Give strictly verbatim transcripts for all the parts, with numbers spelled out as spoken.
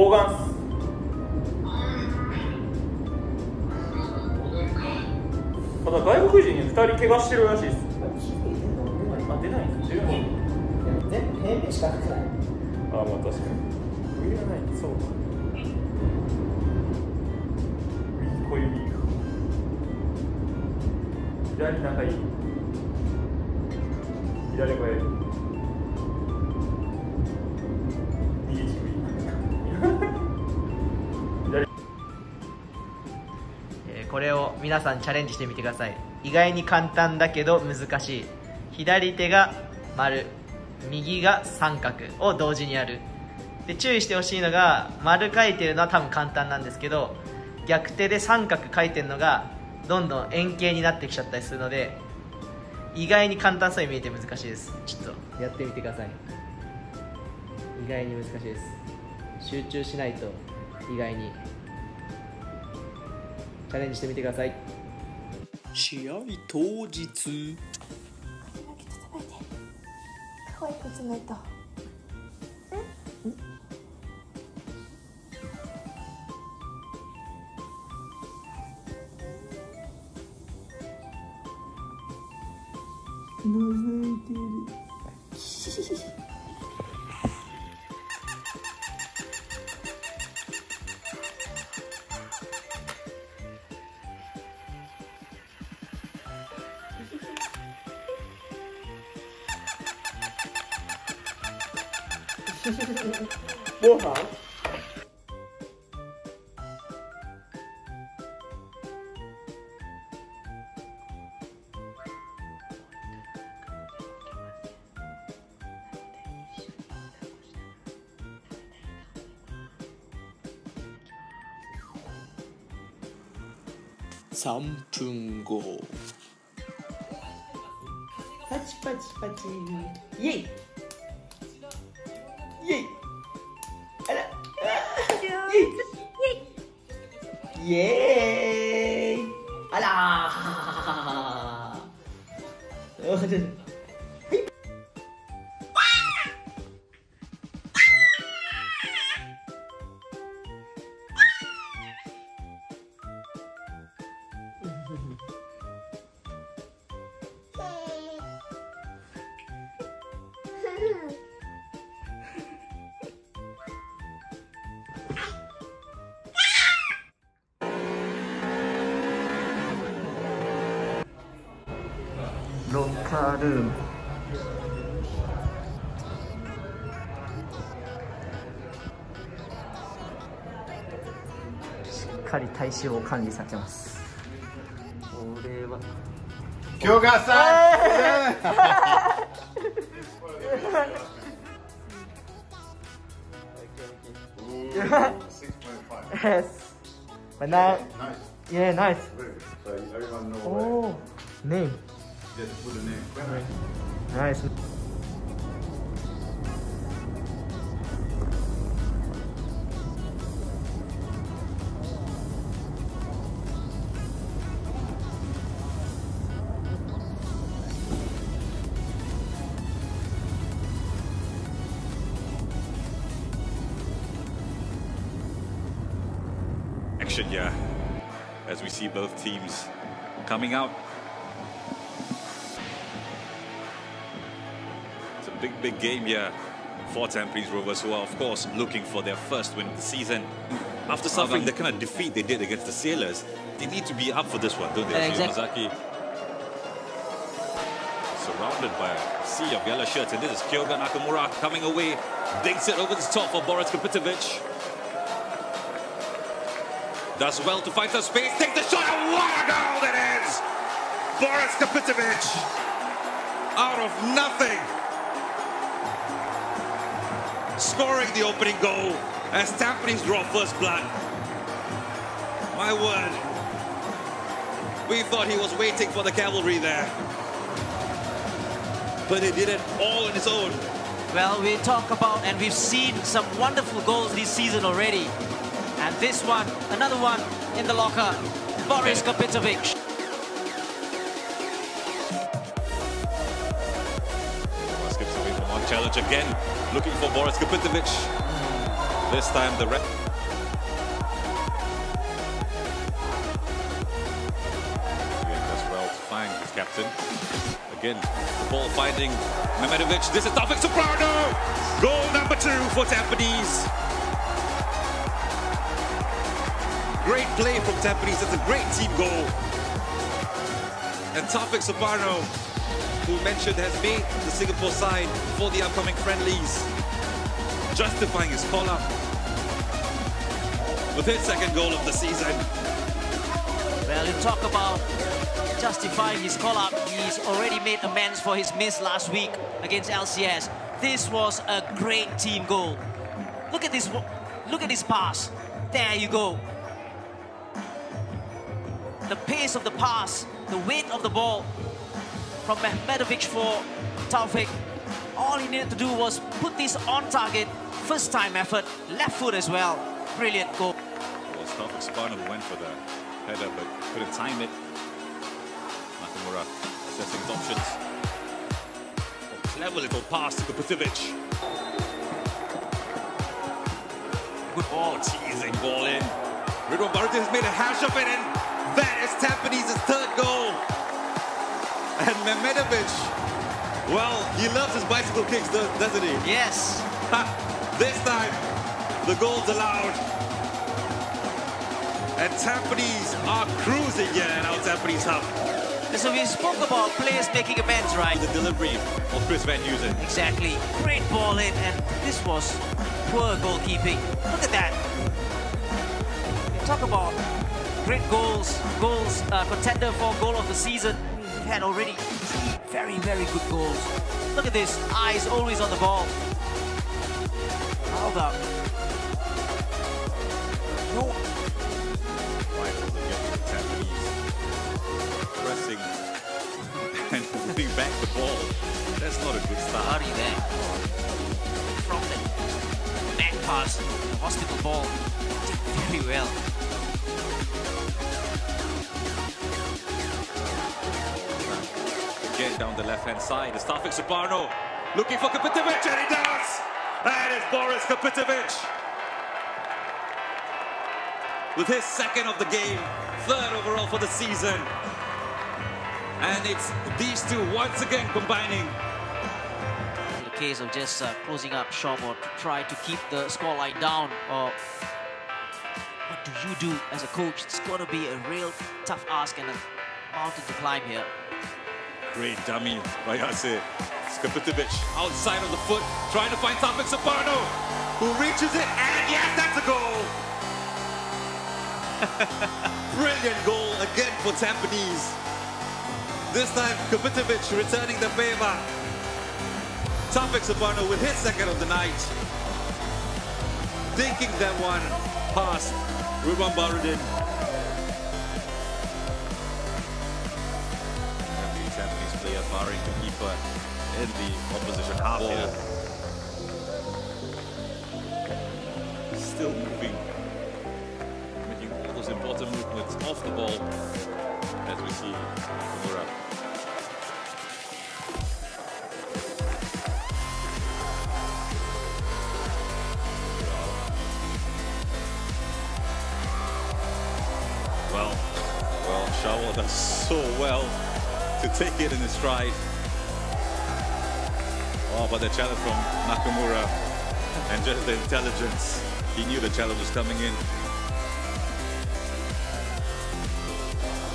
Bogans.ただ外国人にふたり怪我してるらしいです。あ、出ないんですよ。全部平面しか出ない。あ、まあ確かに。上がない。そうか。右小指。左中指。左小指。これを皆さんチャレンジしてみてください。意外に簡単だけど難しい。左手が丸、右が三角を同時にやる。で、注意してほしいのが、丸書いてるのは多分簡単なんですけど、逆手で三角書いてるのがどんどん円形になってきちゃったりするので、意外に簡単そうに見えて難しいです。ちょっとやってみてください。意外に難しいです。集中しないと意外に。チャレンジしてみてください。試合当日。可愛くつないと。うん。覗いてる。ご飯？さんぷんご。パチパチパチ。イエイ。イエーイ。あらーロッカールーム。しっかり体脂肪管理されてます。これは京賀さん。Yes. But now, yeah, nice. So everyone knows. Oh, name.Just put a name. Nice. Action, yeah. As we see both teams coming out.Big, big game here for Tampines Rovers, who are, of course, looking for their first win of the season. After suffering the kind of defeat they did against the Sailors, they need to be up for this one, don't they? Exactly. Shiyamazaki, surrounded by a sea of yellow shirts, and this is Kyoga Nakamura coming away, dinks it over the top for Boris Kapitovich. Does well to find some space, takes the shot, and what a goal it is! Boris Kapitovich, out of nothing, scoring the opening goal as Tampines draw first blood. My word. We thought he was waiting for the cavalry there. But he did it all on his own. Well, we talk about and we've seen some wonderful goals this season already. And this one, another one in the locker. Boris Kapitovich. Skips away from one challenge again. Looking for Boris Kapitovich. This time the red. Does well to find his captain. Again, the ball finding Mehmedovic. This is Taufik Suparno. Goal number two for Tampines. Great play from Tampines. That's a great team goal. And Taufik Suparno, who mentioned has made the Singapore side for the upcoming friendlies, justifying his call-up with his second goal of the season. Well, you talk about justifying his call-up. He's already made amends for his miss last week against L C S. This was a great team goal. Look at this. Look at this pass. There you go. The pace of the pass, the weight of the ball from Mehmedovic for Taufik. All he needed to do was put this on target. First time effort, left foot as well. Brilliant goal. Well, Taufik Suparno went for the header but couldn't time it. Nakamura assessing his options. A clever little pass to Kapitovich. Good ball, teasing ball in. Ridwan Baruti has made a hash of it, and that is Tampines' third goal. And Mehmedovic, well, he loves his bicycle kicks, doesn't he? Yes. This time, the goal's allowed. And Tampines are cruising here at our Tampines Hub. So we spoke about players making amends, right? The delivery of Chris Van Heusen. Exactly. Great ball in, and this was poor goalkeeping. Look at that. You talk about great goals, goals, uh, contender for goal of the season. We've had already very, very good goals. Look at this, eyes always on the ball. How about? No. Pressing and putting back the ball. That's not a good start. Hurry there. From the back pass, the hospital ball did very well. Down the left-hand side is Taufik Suparno looking for Kapitovich, and he does! That is Boris Kapitovich with his second of the game, third overall for the season. And it's these two once again combining. In the case of just uh, closing up shop or try to keep the scoreline down, or what do you do as a coach? It's going to be a real tough ask and a mountain to climb here. Great dummy by Yase. Kapitovich outside of the foot, trying to find Taufik Suparno, who reaches it, and yes, that's a goal! Brilliant goal again for Tampines. This time, Kapitovich returning the favor. Taufik Suparno with his second of the night. Taking that one past Ruban Barudin. Player barring the keeper in the opposition half here. Still moving, making all those important movements off the ball, as we see Nakamura. Well, well, Shawal does so well to take it in his stride. Oh, but the challenge from Nakamura and just the intelligence. He knew the challenge was coming in.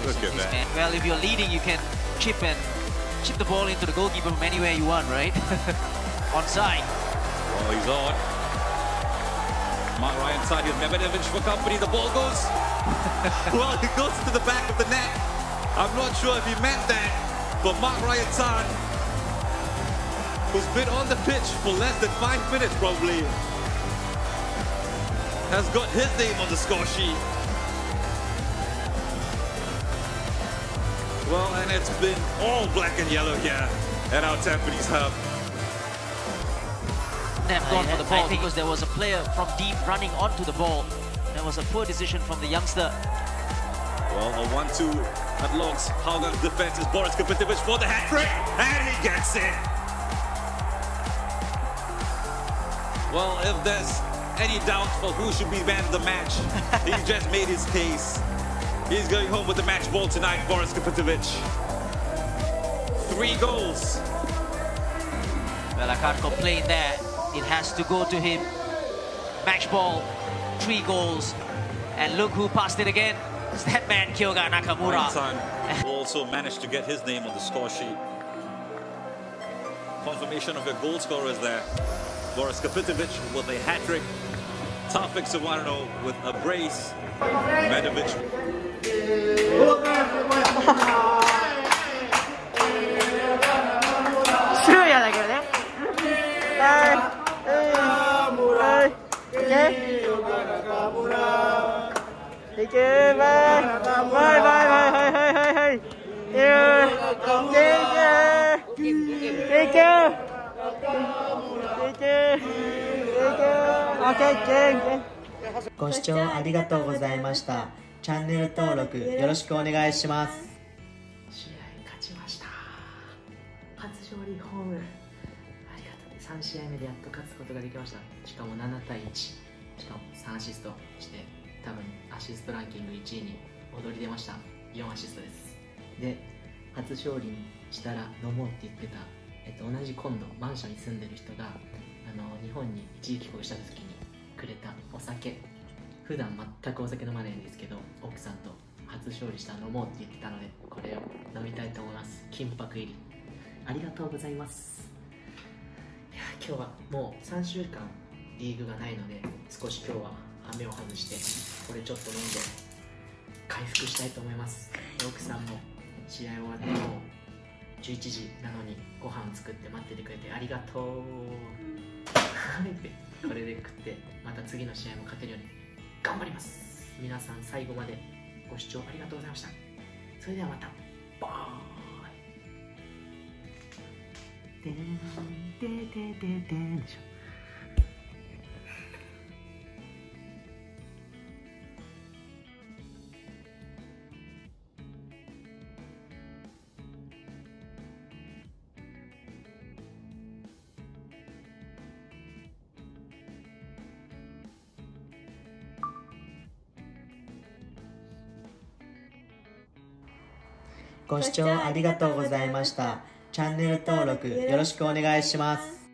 Look at that. Well, if you're leading, you can chip and chip the ball into the goalkeeper from anywhere you want, right? Onside. Well, he's on. Mark Ryantan here, Mehmedovic for company. The ball goes. Well, it goes to the back of the net. I'm not sure if he meant that, but Mark Ryantan, who's been on the pitch for less than five minutes probably, has got his name on the score sheet. Well, and it's been all black and yellow here at our Tampines Hub. They've gone for the ball because there was a player from deep running onto the ball. There was a poor decision from the youngster. Well, a one two unlocks Haaland's defense. Is Boris Kapitovich for the hat-trick, and he gets it. Well, if there's any doubts for who should be man of the match. He's just made his case. He's going home with the match ball tonight, Boris Kapitovich. Three goals. Well, I can't complain there. It has to go to him. Match ball, three goals. And look who passed it again. It's that man, Kyoga Nakamura. Ryantan also managed to get his name on the score sheet. Confirmation of your goal scorers there. Boris Kapitovich with a hat-trick. Taufik Suparno with a brace. Mehmedovic.ご視聴ありがとうございました。チャンネル登録よろしくお願いします。試合勝ちました。初勝利ホーム。ありがとうね。三試合目でやっと勝つことができました。しかも七対一。しかも三アシストして、多分アシストランキング一位に躍り出ました。四アシストです。で、初勝利したら飲もうって言ってた。えっと、同じ今度マンションに住んでる人があの日本に一時帰国した時にくれたお酒、普段全くお酒飲まないんですけど、奥さんと初勝利した飲もうって言ってたので、これを飲みたいと思います。金箔入りありがとうございます。いや、今日はもうさんしゅうかんリーグがないので、少し今日は雨を外してこれちょっと飲んで回復したいと思います。奥さんも試合終わってもじゅういちじなのにご飯作って待っててくれてありがとう、うん、これで食ってまた次の試合も勝てるように頑張ります。皆さん最後までご視聴ありがとうございました。それではまたバーイ。でんでんでんでんでんでしょ。ご視聴ありがとうございました。チャンネル登録よろしくお願いします。